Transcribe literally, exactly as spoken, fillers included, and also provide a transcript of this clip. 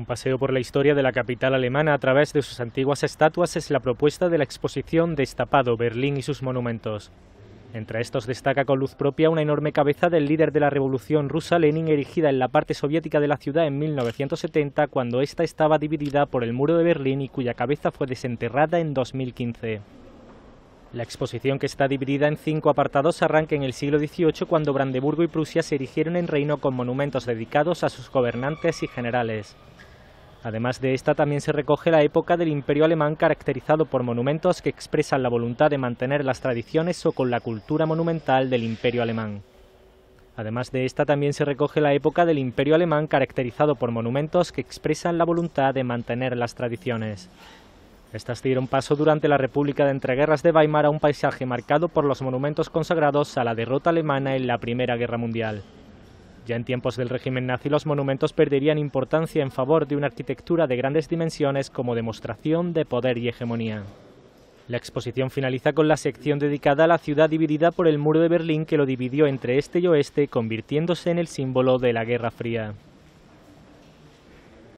Un paseo por la historia de la capital alemana a través de sus antiguas estatuas es la propuesta de la exposición Destapado, Berlín y sus monumentos. Entre estos destaca con luz propia una enorme cabeza del líder de la revolución rusa, Lenin, erigida en la parte soviética de la ciudad en mil novecientos setenta, cuando ésta estaba dividida por el Muro de Berlín y cuya cabeza fue desenterrada en dos mil quince. La exposición, que está dividida en cinco apartados, arranca en el siglo dieciocho, cuando Brandeburgo y Prusia se erigieron en reino con monumentos dedicados a sus gobernantes y generales. Además de esta, también se recoge la época del Imperio alemán, caracterizado por monumentos que expresan la voluntad de mantener las tradiciones o con la cultura monumental del Imperio alemán. Además de esta, también se recoge la época del Imperio alemán, caracterizado por monumentos que expresan la voluntad de mantener las tradiciones. Estas dieron paso durante la República de Entreguerras de Weimar a un paisaje marcado por los monumentos consagrados a la derrota alemana en la Primera Guerra Mundial. Ya en tiempos del régimen nazi, los monumentos perderían importancia en favor de una arquitectura de grandes dimensiones como demostración de poder y hegemonía. La exposición finaliza con la sección dedicada a la ciudad dividida por el Muro de Berlín, que lo dividió entre este y oeste, convirtiéndose en el símbolo de la Guerra Fría.